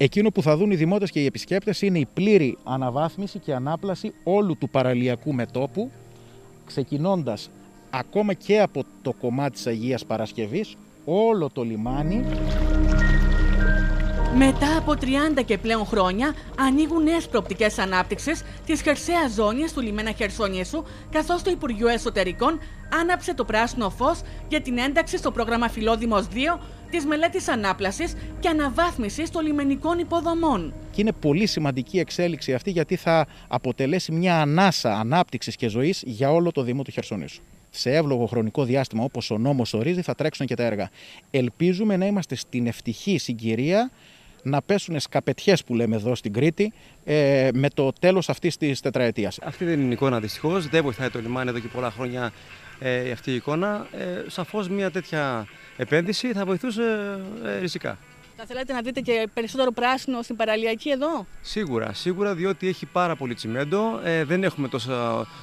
Εκείνο που θα δουν οι δημότες και οι επισκέπτες είναι η πλήρη αναβάθμιση και ανάπλαση όλου του παραλιακού μετόπου, ξεκινώντας ακόμα και από το κομμάτι της Αγίας Παρασκευής, όλο το λιμάνι. Μετά από 30 και πλέον χρόνια ανοίγουν νέες προοπτικές ανάπτυξης της χερσαίας ζώνης του λιμένα Χερσονήσου, καθώς το Υπουργείο Εσωτερικών άναψε το πράσινο φως για την ένταξη στο πρόγραμμα Φιλόδημος 2 της μελέτης ανάπλασης και αναβάθμισης των λιμενικών υποδομών. Και είναι πολύ σημαντική εξέλιξη αυτή, γιατί θα αποτελέσει μια ανάσα ανάπτυξης και ζωής για όλο το Δήμο του Χερσονήσου. Σε εύλογο χρονικό διάστημα, όπως ο νόμος ορίζει, θα τρέξουν και τα έργα. Ελπίζουμε να είμαστε στην ευτυχή συγκυρία να πέσουν σκαπετιές, που λέμε εδώ στην Κρήτη, με το τέλος αυτής της τετραετίας. Αυτή δεν είναι η εικόνα, δυστυχώς. Δεν βοηθάει το λιμάνι εδώ και πολλά χρόνια αυτή η εικόνα. Σαφώς μια τέτοια επένδυση θα βοηθούσε ριζικά. Θα θέλατε να δείτε και περισσότερο πράσινο στην παραλιακή εδώ? Σίγουρα, σίγουρα, διότι έχει πάρα πολύ τσιμέντο. Δεν έχουμε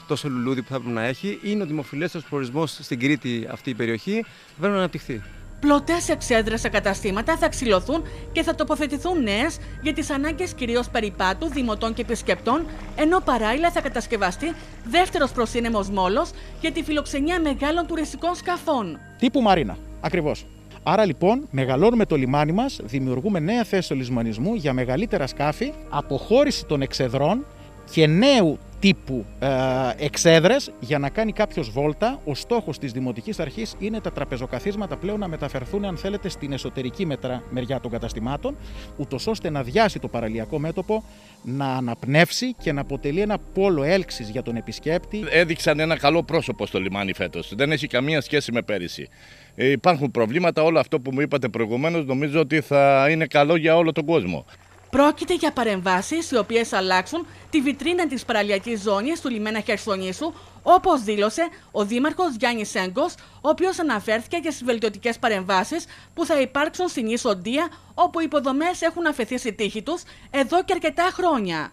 τόσο λουλούδι που θα πρέπει να έχει. Είναι ο δημοφιλέστερος προορισμός στην Κρήτη αυτή η περιοχή. Θα πρέπει να αναπτυχθεί. Πλωτές εξέδρες σε καταστήματα θα ξυλωθούν και θα τοποθετηθούν νέες για τις ανάγκες κυρίως περιπάτου, δημοτών και επισκεπτών, ενώ παράλληλα θα κατασκευαστεί δεύτερος προσύνεμος μόλος για τη φιλοξενία μεγάλων τουριστικών σκαφών. Τύπου Μαρίνα, ακριβώς. Άρα λοιπόν μεγαλώνουμε το λιμάνι μας, δημιουργούμε νέα θέση λησμονισμού για μεγαλύτερα σκάφη, αποχώρηση των εξεδρών και νέου τύπου εξέδρες για να κάνει κάποιος βόλτα. Ο στόχος της Δημοτικής Αρχής είναι τα τραπεζοκαθίσματα πλέον να μεταφερθούν, αν θέλετε, στην εσωτερική μεριά των καταστημάτων, ούτως ώστε να διάσει το παραλιακό μέτωπο, να αναπνεύσει και να αποτελεί ένα πόλο έλξης για τον επισκέπτη. Έδειξαν ένα καλό πρόσωπο στο λιμάνι φέτος. Δεν έχει καμία σχέση με πέρυσι. Υπάρχουν προβλήματα, όλο αυτό που μου είπατε προηγουμένως, νομίζω ότι θα είναι καλό για όλο τον κόσμο. Πρόκειται για παρεμβάσεις οι οποίες αλλάξουν τη βιτρίνα της παραλιακής ζώνης του λιμένα Χερσονήσου, όπως δήλωσε ο δήμαρχος Γιάννης Σέγκος, ο οποίος αναφέρθηκε για τις βελτιωτικές παρεμβάσεις που θα υπάρξουν στην Ίσο Ντία, όπου οι υποδομές έχουν αφαιθεί στη τύχη τους εδώ και αρκετά χρόνια.